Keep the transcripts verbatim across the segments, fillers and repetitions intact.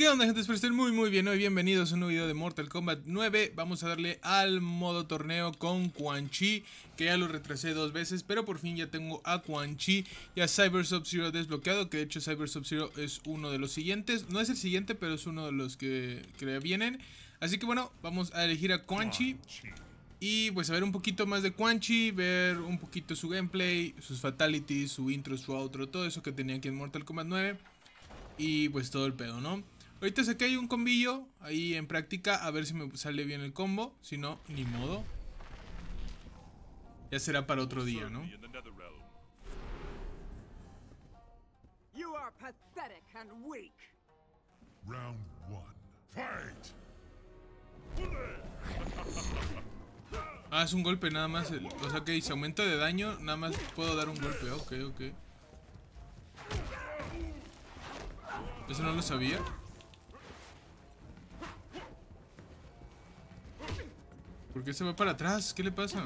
¿Qué onda, gente? Espero que estén muy muy bien hoy. Bienvenidos a un nuevo video de Mortal Kombat nueve. Vamos a darle al modo torneo con Quan Chi, que ya lo retrasé dos veces, pero por fin ya tengo a Quan Chi y a Cyber Sub-Zero desbloqueado. Que de hecho Cyber Sub-Zero es uno de los siguientes. No es el siguiente, pero es uno de los que, que vienen. Así que bueno, vamos a elegir a Quan Chi y pues a ver un poquito más de Quan Chi, ver un poquito su gameplay, sus fatalities, su intro, su outro, todo eso que tenía aquí en Mortal Kombat nueve. Y pues todo el pedo, ¿no? Ahorita saqué hay un combillo ahí en práctica, a ver si me sale bien el combo. Si no, ni modo. Ya será para otro día, ¿no? You are pathetic and weak. Round one. Fight. Ah, es un golpe nada más. El, o sea que si aumento de daño, nada más puedo dar un golpe. Ok, ok. Eso no lo sabía. ¿Por qué se va para atrás? ¿Qué le pasa?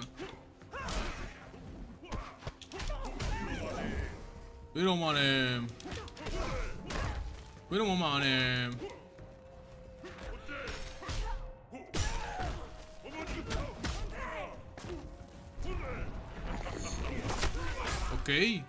Pero mane. Pero mane. Ok.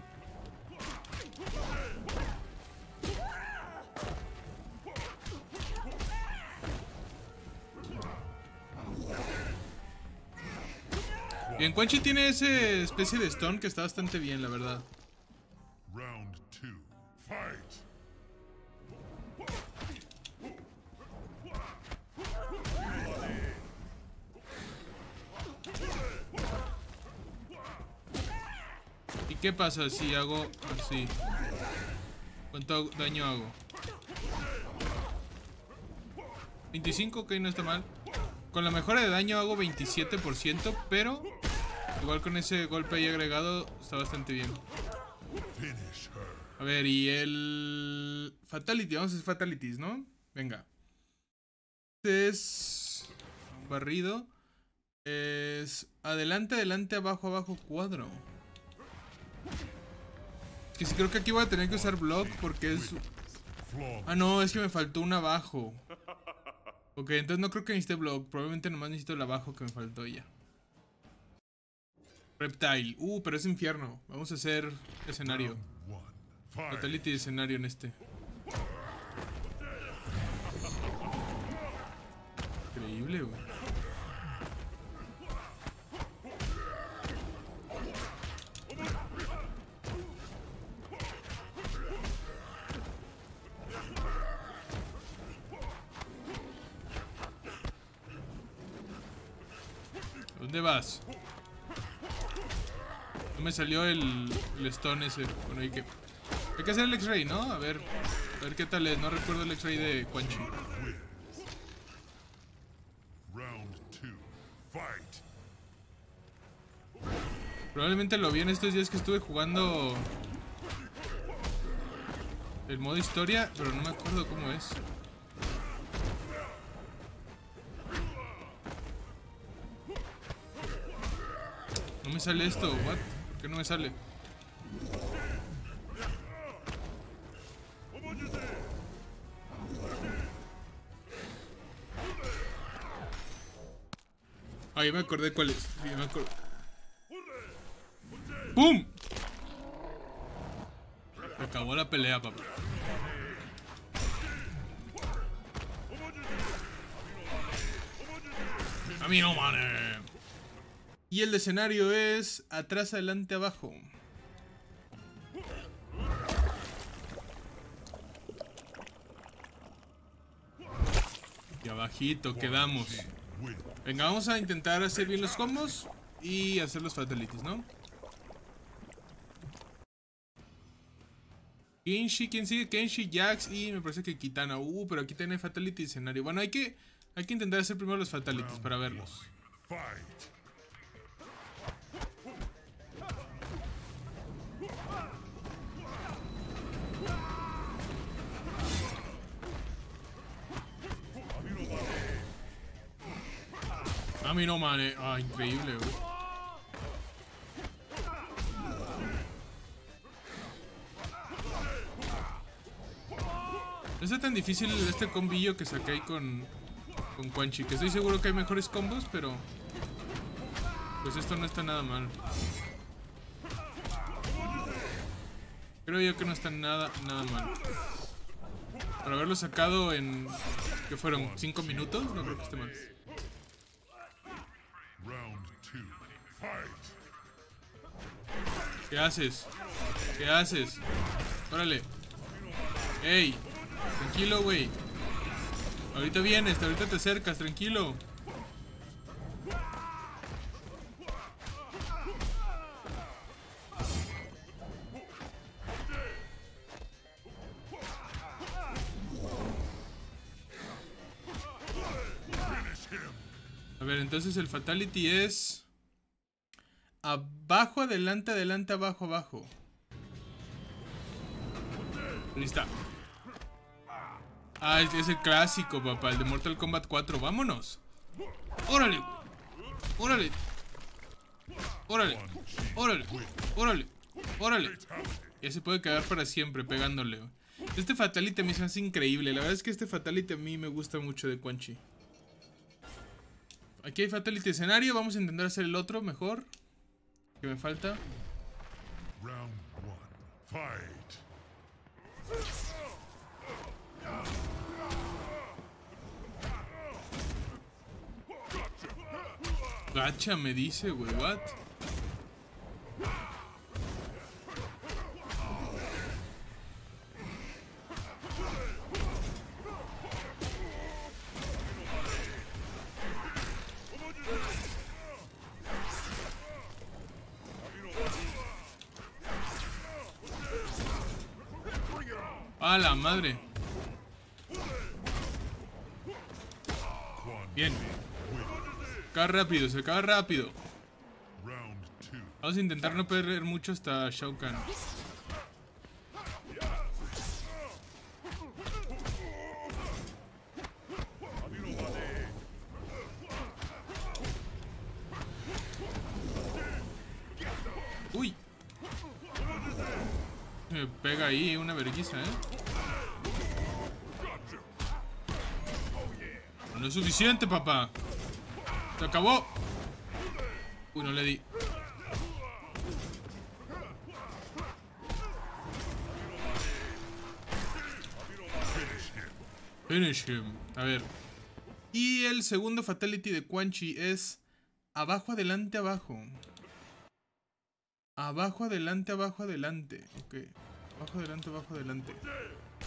Bien, Quan Chi tiene esa especie de stone que está bastante bien, la verdad. Round two, fight. ¿Y qué pasa si hago así? ¿Cuánto daño hago? veinticinco, ok, no está mal. Con la mejora de daño hago veintisiete por ciento, pero... igual con ese golpe ahí agregado está bastante bien. A ver, y el... fatality, vamos a hacer fatalities, ¿no? Venga. Este es... barrido. Es... adelante, adelante, abajo, abajo, cuadro. Es que sí, creo que aquí voy a tener que usar block porque es... ah, no, es que me faltó un abajo. Ok, entonces no creo que necesite block. Probablemente nomás necesito el abajo que me faltó ya. Reptile. Uh, pero es infierno. Vamos a hacer escenario. Fatality de escenario en este. Increíble, güey. ¿Dónde vas? No me salió el, el stone ese. Bueno, hay que, hay que hacer el X-Ray, ¿no? A ver, a ver qué tal es. No recuerdo el X-Ray de Quan Chi. Probablemente lo vi en estos días que estuve jugando el modo historia, pero no me acuerdo cómo es. No me sale esto, what? ¿Por qué no me sale? Ah, ya me acordé cuál es. Ya me acordé. ¡Pum! Se acabó la pelea, papá. A mí no, mané. Y el escenario es atrás, adelante, abajo. Y abajito quedamos. Venga, vamos a intentar hacer bien los combos y hacer los fatalities, ¿no? Kenshi, ¿quién sigue? Kenshi, Jax y me parece que Kitana. Uh, pero aquí tiene fatality escenario. Bueno, hay que, hay que intentar hacer primero los fatalities para verlos. A mí no, man. Ah, increíble, güey. No está tan tan difícil este combillo que saqué ahí con, con Quan Chi, que estoy seguro que hay mejores combos, pero pues esto no está nada mal. Creo yo que no está nada, nada mal. Por haberlo sacado en... ¿qué fueron? ¿cinco minutos? No creo que esté mal. ¿Qué haces? ¿Qué haces? Órale. Ey, tranquilo, güey. Ahorita vienes, ahorita te acercas, tranquilo. A ver, entonces el fatality es... abajo, adelante, adelante, abajo, abajo. Lista. Ah, es el clásico, papá, el de Mortal Kombat cuatro. Vámonos. Órale. Órale. Órale. Órale. Órale. Órale. Ya se puede quedar para siempre pegándole. Este fatality a mí se hace increíble. La verdad es que este fatality a mí me gusta mucho de Quan Chi. Aquí hay fatality escenario. Vamos a intentar hacer el otro mejor. Que me falta. Round one, fight. Gacha me dice, güey, what? ¡A la madre! Bien. Acaba rápido, se acaba rápido. Vamos a intentar no perder mucho hasta Shao Kahn. ¡Uy! Me pega ahí una vergüenza, ¿eh? No es suficiente, papá. Se acabó. Uy, no le di. Finish him. A ver. Y el segundo fatality de Quan Chi es... abajo, adelante, abajo. Abajo, adelante, abajo, adelante. Ok. Abajo, adelante, abajo, adelante.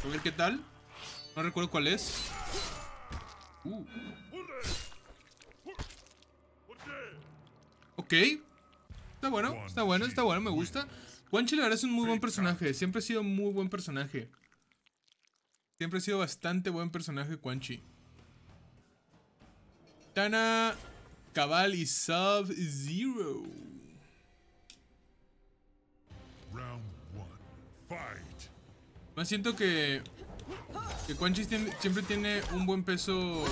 A ver qué tal. No recuerdo cuál es. Uh. Ok. Está bueno, está bueno, está bueno, me gusta. Quan Chi la verdad es un muy buen personaje. Siempre ha sido muy buen personaje. Siempre ha sido bastante buen personaje Quan Chi. Tana, Cabal y Sub-Zero. Más siento que... que Quan Chi siempre tiene un buen peso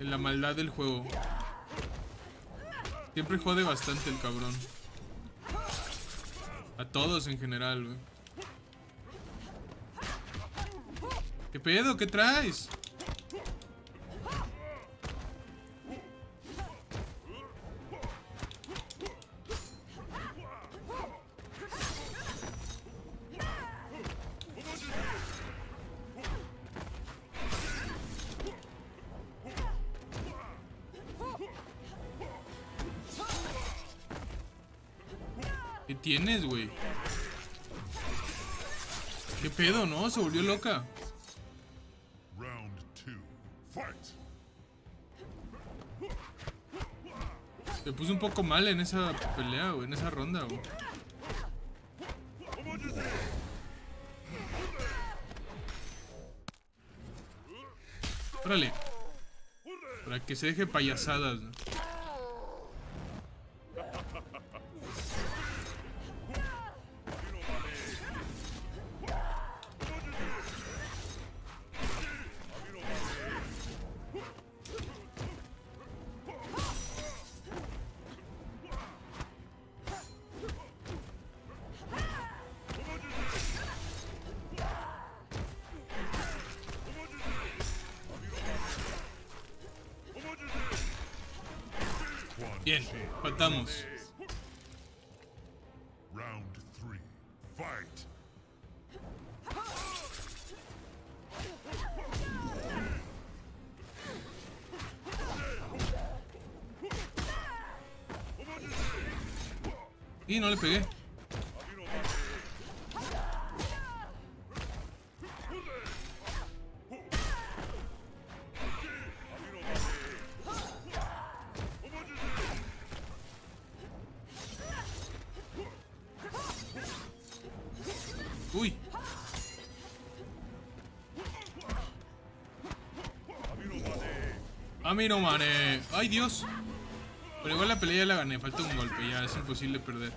en la maldad del juego. Siempre jode bastante el cabrón. A todos en general, wey. ¿Qué pedo? ¿Qué traes? ¿Qué tienes, güey? ¿Qué pedo, no? Se volvió loca. Round two, fight. Se puso un poco mal en esa pelea, güey, en esa ronda, güey. Órale. Para que se deje payasadas, ¿no? Bien, faltamos. Y no le pegué. Uy. A mí no mané. Ay, Dios. Pero igual la pelea ya la gané. Falta un golpe. Ya es imposible perder.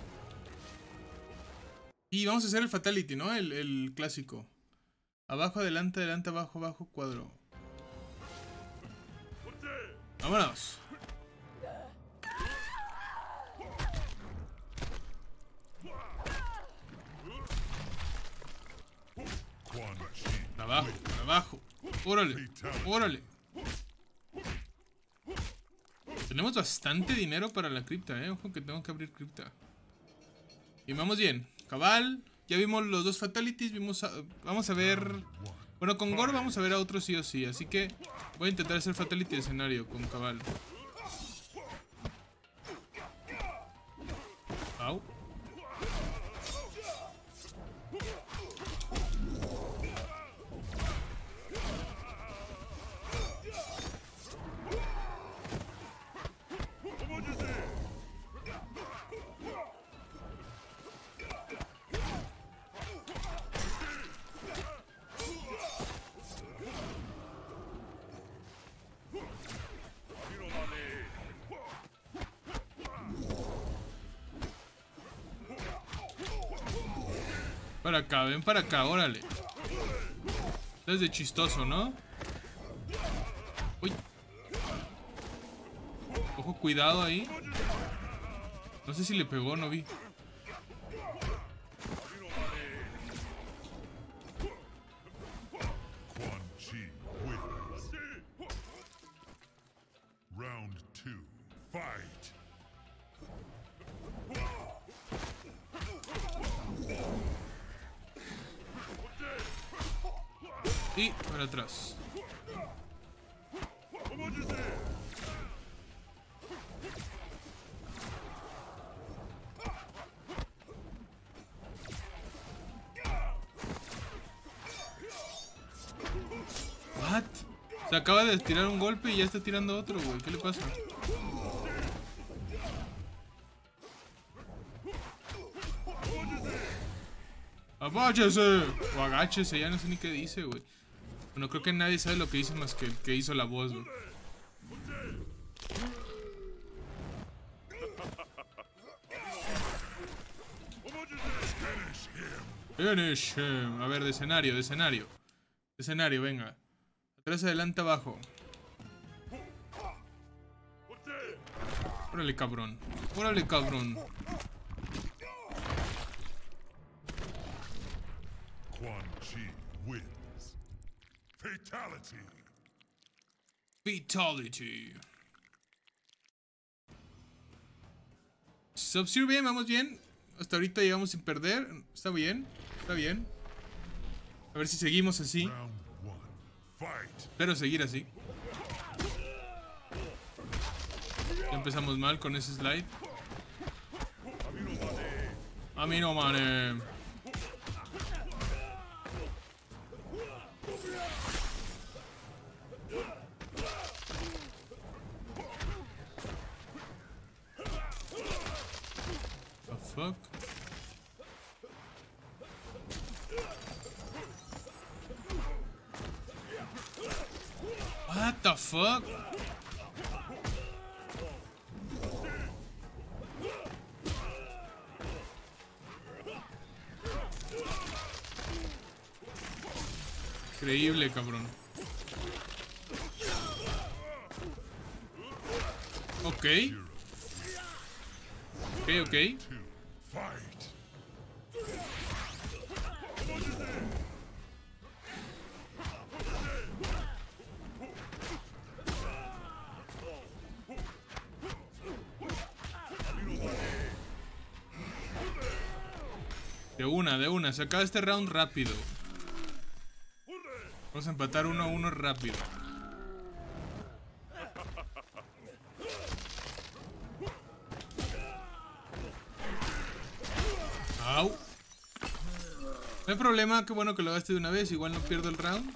Y vamos a hacer el fatality, ¿no? El, el clásico. Abajo, adelante, adelante, abajo, abajo, cuadro. Vámonos. Para abajo, para abajo. Órale, órale. Tenemos bastante dinero para la cripta, ¿eh? Ojo que tengo que abrir cripta. Y vamos bien. Cabal, ya vimos los dos fatalities, vimos a, vamos a ver... Bueno, con Goro vamos a ver a otro sí o sí, así que voy a intentar hacer fatality de escenario con Cabal. Au. Para acá, ven para acá, órale. Es de chistoso, ¿no? Uy. Ojo, cuidado ahí. No sé si le pegó, no vi. Y para atrás. What? Se acaba de tirar un golpe y ya está tirando otro, güey. ¿Qué le pasa? ¡Apáchese! O agáchese, ya no sé ni qué dice, güey. Bueno, creo que nadie sabe lo que hizo más que el que hizo la voz, güey. Finish him. A ver, de escenario, de escenario. De escenario, venga. Atrás, adelante, abajo. Órale, cabrón. Órale, cabrón. Quan Chi wins. Fatality. Fatality. Sub-Zero bien, vamos bien. Hasta ahorita llegamos sin perder. Está bien, está bien. A ver si seguimos así. Espero seguir así. Ya empezamos mal con ese slide. A mí no mané. Fuck. What the fuck? Increíble, cabrón. Ok. Ok, ok. De una, de una. Se acaba este round rápido. Vamos a empatar uno a uno rápido. Au. No hay problema, qué bueno que lo gaste de una vez. Igual no pierdo el round.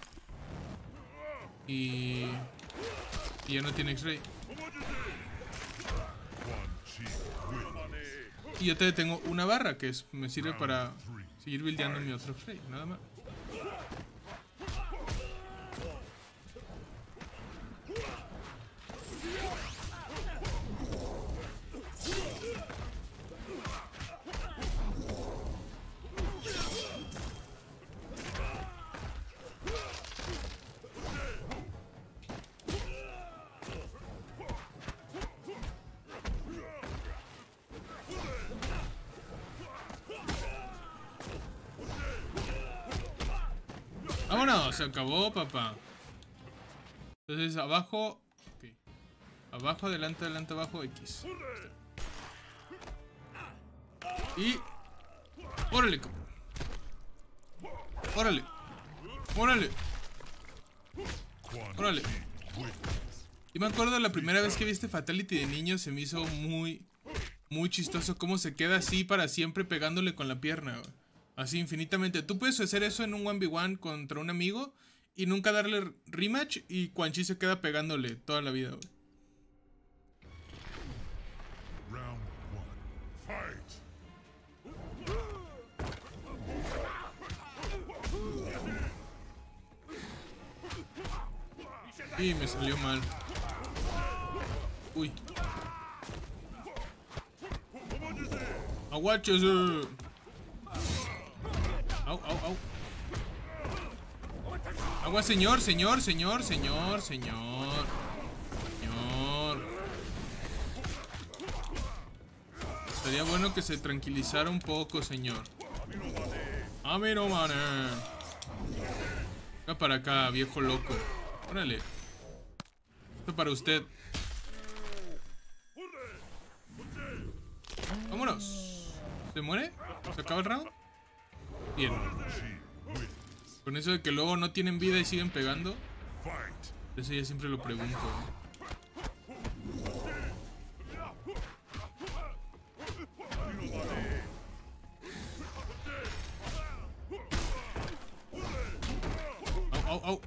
Y... y ya no tiene X-Ray. Y yo te tengo una barra que es, me sirve para seguir buildeando mi otro X-Ray. Nada más. Vámonos, se acabó, papá. Entonces, abajo. Okay. Abajo, adelante, adelante, abajo, X. Y. ¡Órale, cabrón! ¡Órale! ¡Órale! ¡Órale! Y me acuerdo la primera vez que vi este Fatality de niño, se me hizo muy, muy chistoso cómo se queda así para siempre pegándole con la pierna, güey. Así infinitamente. Tú puedes hacer eso en un uno ve uno contra un amigo y nunca darle rematch y Quan Chi se queda pegándole toda la vida, güey. Y me salió mal. Uy. Aguáchese. Au, au, au. Agua, señor, señor, señor, señor, señor. Señor. Sería bueno que se tranquilizara un poco, señor. A mí no mané. Venga para acá, viejo loco. Órale. Esto para usted. Vámonos. ¿Se muere? ¿Se acaba el round? Bien. Con eso de que luego no tienen vida y siguen pegando. Eso ya siempre lo pregunto. Au, au, au.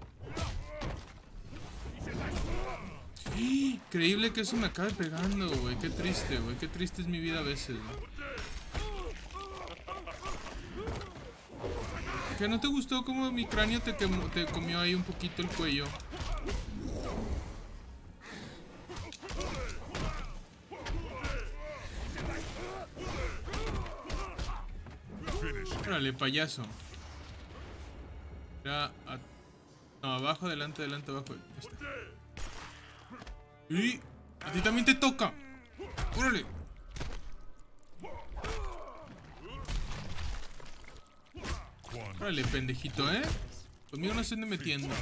Increíble que eso me acabe pegando, güey. Qué triste, güey. Qué triste es mi vida a veces, güey. ¿Que no te gustó como mi cráneo te, quemó, te comió ahí un poquito el cuello? Órale, payaso. Era a... no, abajo, adelante, adelante, abajo. Está. Y a ti también te toca. Órale. Órale, pendejito, ¿eh? Conmigo no se ande metiendo.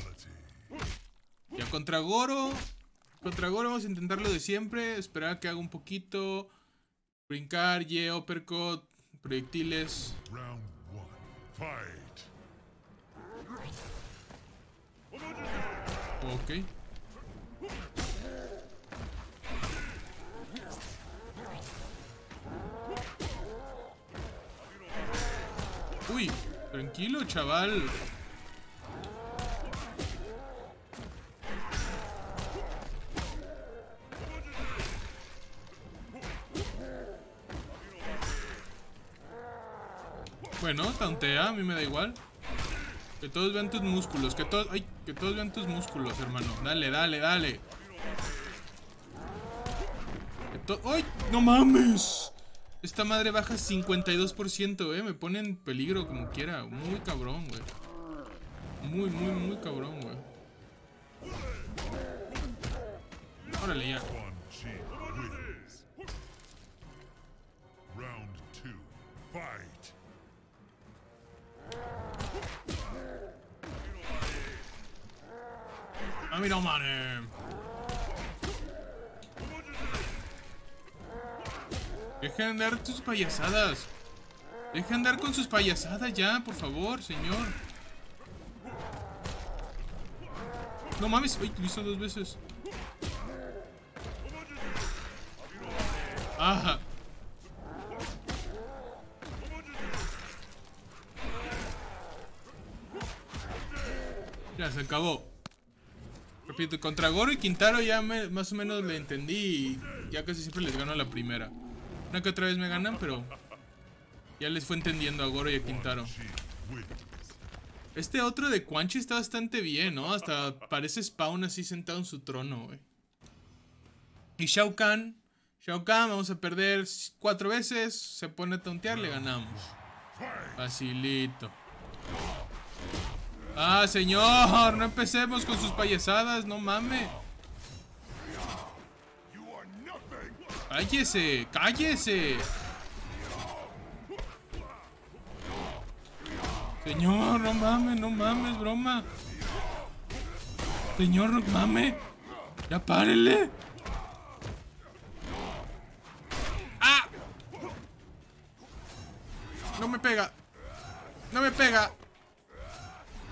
Ya contra Goro. Contra Goro vamos a intentar lo de siempre. Esperar a que haga un poquito. Brincar, Y, uppercut. Proyectiles. Ok. Uy. Tranquilo, chaval. Bueno, tantea, a mí me da igual. Que todos vean tus músculos, que todos, ay, que todos vean tus músculos, hermano. Dale, dale, dale. Que to... ¡ay! ¡No mames! Esta madre baja cincuenta y dos por ciento, eh. Me pone en peligro como quiera. Muy cabrón, güey. Muy, muy, muy cabrón, güey. Órale, ya. A mí no mames. Dejen de dar tus payasadas. Deja andar con sus payasadas ya, por favor, señor. No mames, uy, lo hizo dos veces. Ajá. Ya se acabó. Repito, contra Goro y Kintaro ya me, más o menos le entendí. Y ya casi siempre les gano a la primera. Una que otra vez me ganan, pero ya les fue entendiendo a Goro y a Kintaro. Este otro de Quan Chi está bastante bien, ¿no? Hasta parece Spawn así sentado en su trono, güey. Y Shao Kahn. Shao Kahn, vamos a perder cuatro veces. Se pone a tontear, le ganamos. Facilito. ¡Ah, señor! No empecemos con sus payasadas, no mames. ¡Cállese! ¡Cállese! Señor, no mames, no mames, broma. Señor, no mames. Ya párele. ¡Ah! No me pega. No me pega.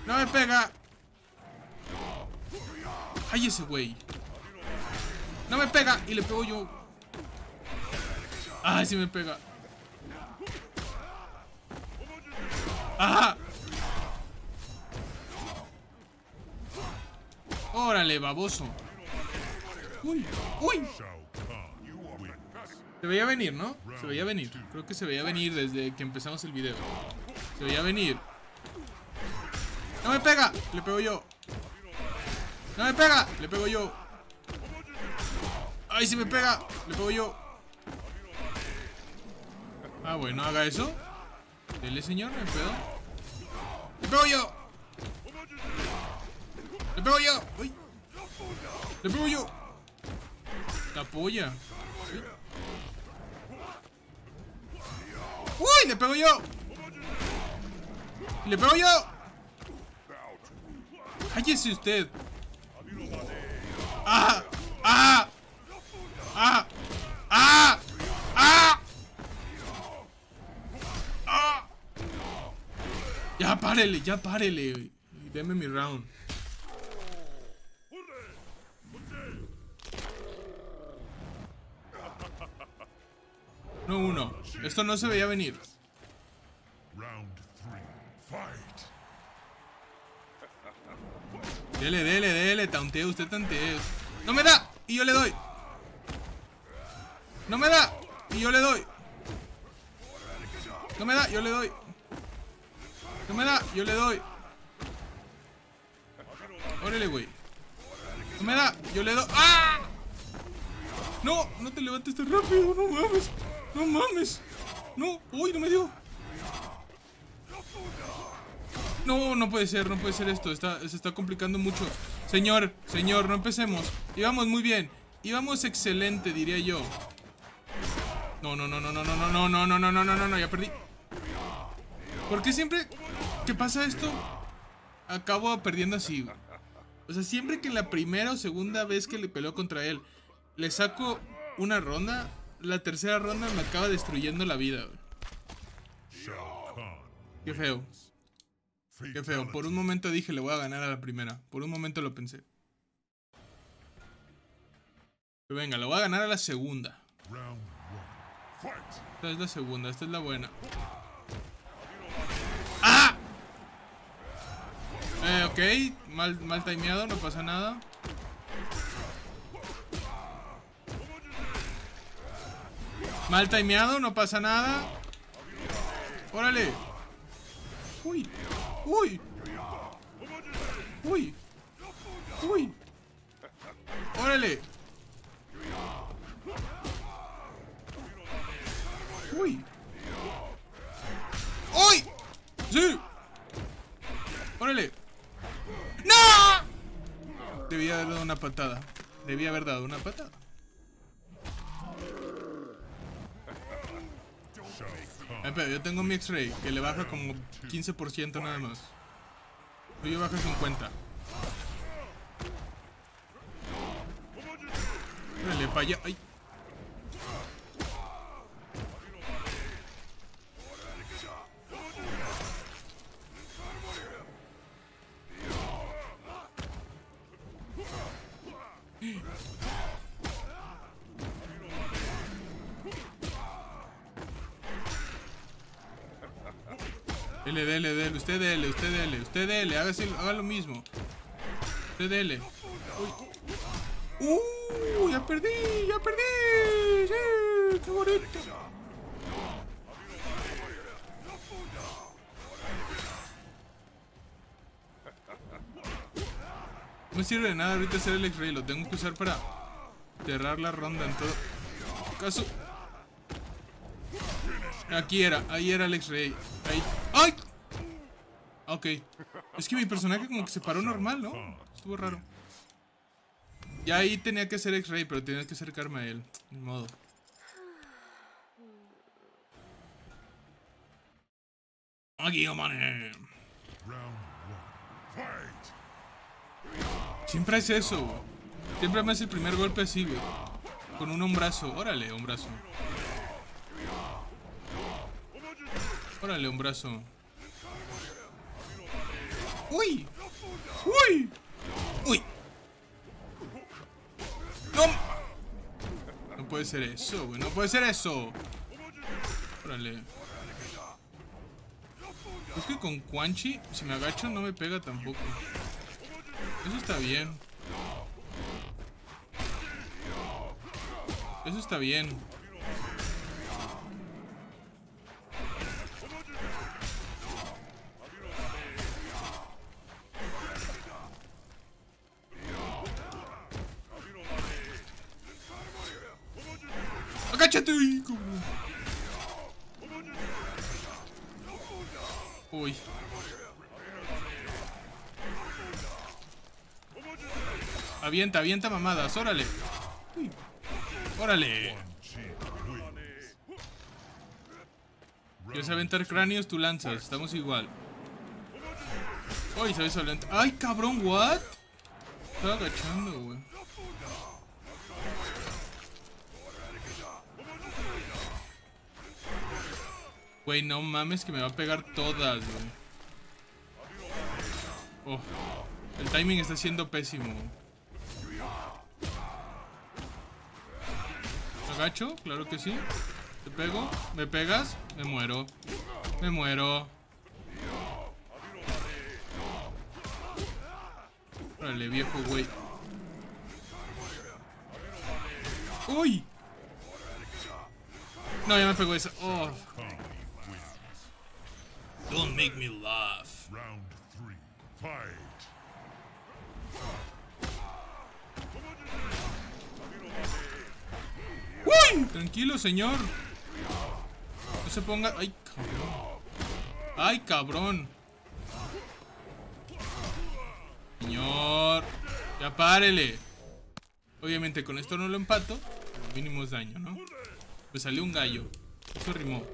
No me pega. ¡Ay, ese güey! No me pega. Y le pego yo. ¡Ay, sí me pega! ¡Ajá! ¡Órale, baboso! ¡Uy! ¡Uy! Se veía venir, ¿no? Se veía venir. Creo que se veía venir desde que empezamos el video. Se veía venir. ¡No me pega! Le pego yo. ¡No me pega! Le pego yo. ¡Ay, si me pega! Le pego yo. Ah, bueno, haga eso. Dele, señor, me pedo. ¡Le pego yo! ¡Le pego yo! ¡Uy! ¡Le pego yo! La polla. ¿Sí? ¡Uy! ¡Le pego yo! ¡Le pego yo! ¡Cállese usted! ¡Ah! ¡Ah! ¡Ah! ¡Ah! ¡Ah! Ya párele, ya párele. Deme mi round. No, uno. Esto no se veía venir. Dele, dele, dele. Tanteo, usted tanteo. No me da. Y yo le doy. No me da. Y yo le doy. No me da. Yo le doy. No me da, yo le doy. Órale, güey. No me da, yo le doy. ¡Ah! No, no te levantes tan rápido, no mames. No mames. No, uy, no me dio. No, no puede ser, no puede ser esto. Está, se está complicando mucho. Señor, señor, no empecemos. Íbamos muy bien. Íbamos excelente, diría yo. No, no, no, no, no, no, no, no, no, no, no, no, no, no, ya perdí. ¿Por qué siempre que pasa esto acabo perdiendo así? O sea, siempre que la primera o segunda vez que le peleo contra él le saco una ronda, la tercera ronda me acaba destruyendo la vida. Qué feo. Qué feo. Por un momento dije le voy a ganar a la primera. Por un momento lo pensé. Pero venga, le voy a ganar a la segunda. Esta es la segunda, esta es la buena. ¡Ah! Eh, ok, mal, mal timeado, no pasa nada. Mal timeado, no pasa nada. ¡Órale! ¡Uy! ¡Uy! ¡Uy! ¡Uy! ¡Órale! ¡Uy! ¡Uy! ¡Sí! ¡Órale! ¡No! Debía haber dado una patada. Debía haber dado una patada. Eh, pero yo tengo mi X-Ray, que le baja como quince por ciento nada más. Yo bajo cincuenta. Órale, para allá. ¡Ay! Dele, dele, dele, usted dele, usted dele, usted dele, haga, haga lo mismo. Usted dele. Uy. Uh, ya perdí, ya perdí. Sí, qué bonito. No me sirve de nada ahorita hacer el X-Ray, lo tengo que usar para cerrar la ronda en todo caso. Aquí era, ahí era el X-Ray. Ahí. ¡Ay! Ok. Es que mi personaje como que se paró normal, ¿no? Estuvo raro. Ya ahí tenía que hacer X-Ray, pero tenía que acercarme a él. Ni modo. Aquí, hombre. Siempre es eso, güey. Siempre me hace el primer golpe así, güey. Con un hombrazo. Órale, hombrazo. Órale, hombrazo. ¡Uy! ¡Uy! ¡Uy! ¡No! No puede ser eso, güey. No puede ser eso. Órale. Es que con Quan Chi, si me agacho, no me pega tampoco. Eso está bien. Eso está bien. ¡Agáchate! Uy. Avienta, avienta mamadas, órale. Uy. Órale. ¿Quieres aventar cráneos? Tú lanzas, estamos igual. Uy, sabes aventar. ¡Ay, cabrón! ¿What? Estaba agachando, güey. Güey, no mames que me va a pegar todas, güey. Oh, el timing está siendo pésimo, güey. ¿Agacho? Claro que sí. Te pego, me pegas, me muero. Me muero. Órale, viejo, güey. ¡Uy! No, ya me pegó esa. Oh. Don't make me laugh. Round three, fight. ¡Uy! Tranquilo, señor. No se ponga... ¡Ay, cabrón! ¡Ay, cabrón! Señor. Ya párele. Obviamente con esto no lo empato. Mínimos daño, ¿no? Pues salió un gallo. Eso rimó.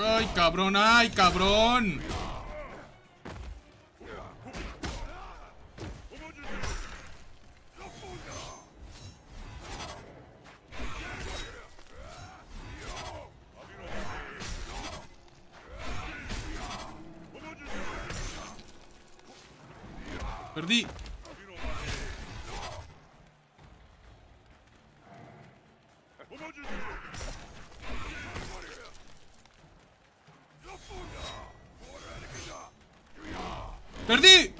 ¡Ay, cabrón! ¡Ay, cabrón! Perdí. ¡Perdí!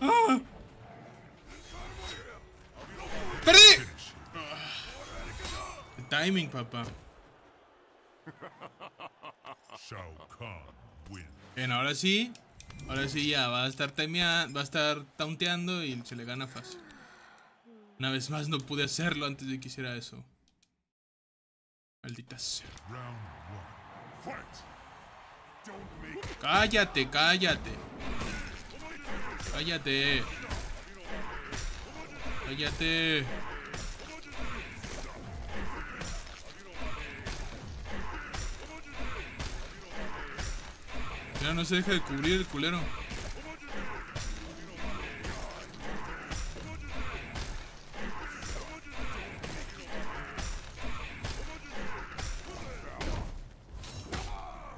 ¡Ah! ¡Perdí! El timing, papá. Bien, ahora sí. Ahora sí ya va a estar timeando, va a estar taunteando y se le gana fácil. Una vez más no pude hacerlo antes de que hiciera eso. Maldita sea. Cállate, cállate. Cállate. Cállate. Mira, no se deja de cubrir el culero.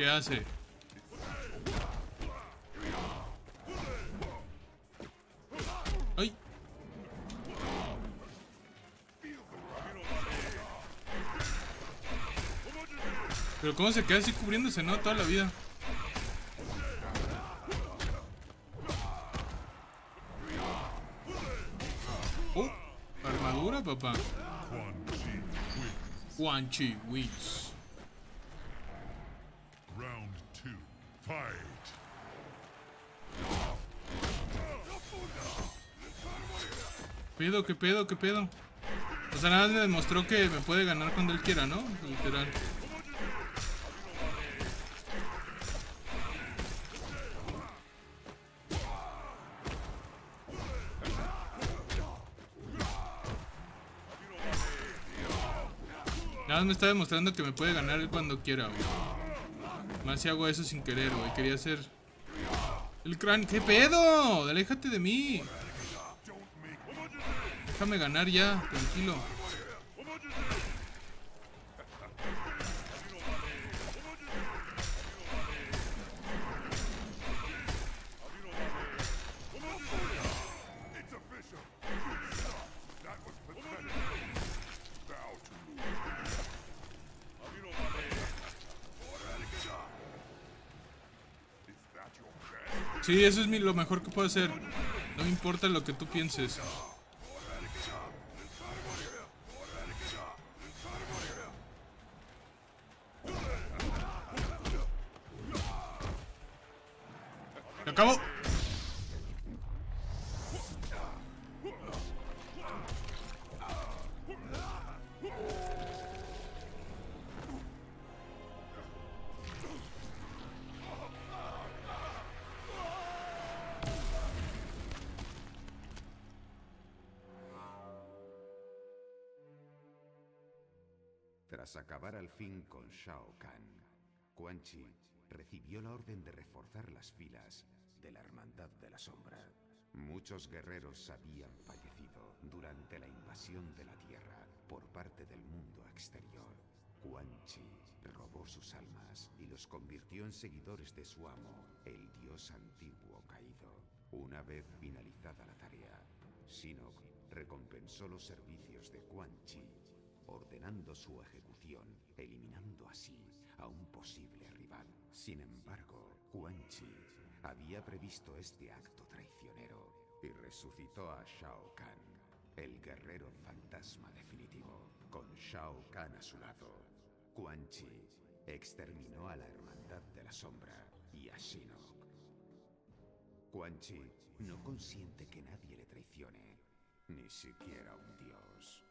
¿Qué hace? ¡Ay! Pero ¿cómo se queda así cubriéndose, no? Toda la vida. ¡Oh! Armadura, papá. Quan Chi wins. Round two, fight. ¿Qué pedo? ¿Qué pedo? ¿Qué pedo? O sea, nada más me demostró que me puede ganar cuando él quiera, ¿no? Literal. Nada más me está demostrando que me puede ganar él cuando quiera, güey. Más si hago eso sin querer, güey. Quería hacer... ¡El cráneo! ¡Qué pedo! ¡Aléjate de mí! Déjame ganar ya, tranquilo. Sí, eso es mi, lo mejor que puedo hacer. No me importa lo que tú pienses. ¡Lo acabo! Tras acabar al fin con Shao Kahn, Quan Chi recibió la orden de reforzar las filas de la Hermandad de la Sombra. Muchos guerreros habían fallecido durante la invasión de la Tierra por parte del mundo exterior. Quan Chi robó sus almas y los convirtió en seguidores de su amo, el dios antiguo caído. Una vez finalizada la tarea, Shinnok recompensó los servicios de Quan Chi, ordenando su ejecución, eliminando así a un posible rival. Sin embargo, Quan Chi había previsto este acto traicionero y resucitó a Shao Kahn, el guerrero fantasma definitivo. Con Shao Kahn a su lado, Quan Chi exterminó a la Hermandad de la Sombra y a Shinnok. Quan Chi no consiente que nadie le traicione, ni siquiera un dios.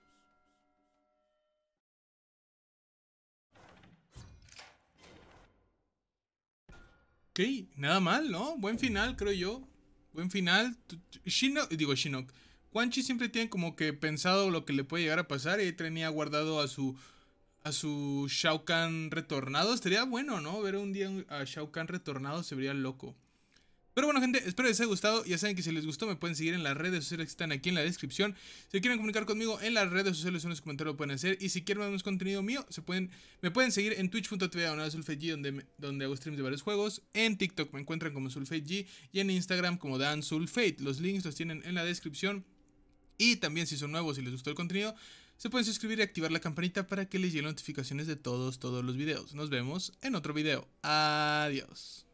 Ok, nada mal, ¿no? Buen final, creo yo. Buen final. Shinnok, digo Shinnok. Quan Chi siempre tiene como que pensado lo que le puede llegar a pasar. Y ahí tenía guardado a su a su Shao Kahn retornado. Estaría bueno, ¿no? Ver un día a Shao Kahn retornado se vería loco. Pero bueno, gente, espero les haya gustado. Ya saben que si les gustó me pueden seguir en las redes sociales que están aquí en la descripción. Si quieren comunicar conmigo en las redes sociales, en los comentarios lo pueden hacer. Y si quieren ver más contenido mío, se pueden, me pueden seguir en twitch punto t v SulfateG, donde, donde hago streams de varios juegos. En TikTok me encuentran como SulfateG y en Instagram como DanSulfate. Los links los tienen en la descripción. Y también si son nuevos y si les gustó el contenido, se pueden suscribir y activar la campanita para que les lleguen notificaciones de todos, todos los videos. Nos vemos en otro video. Adiós.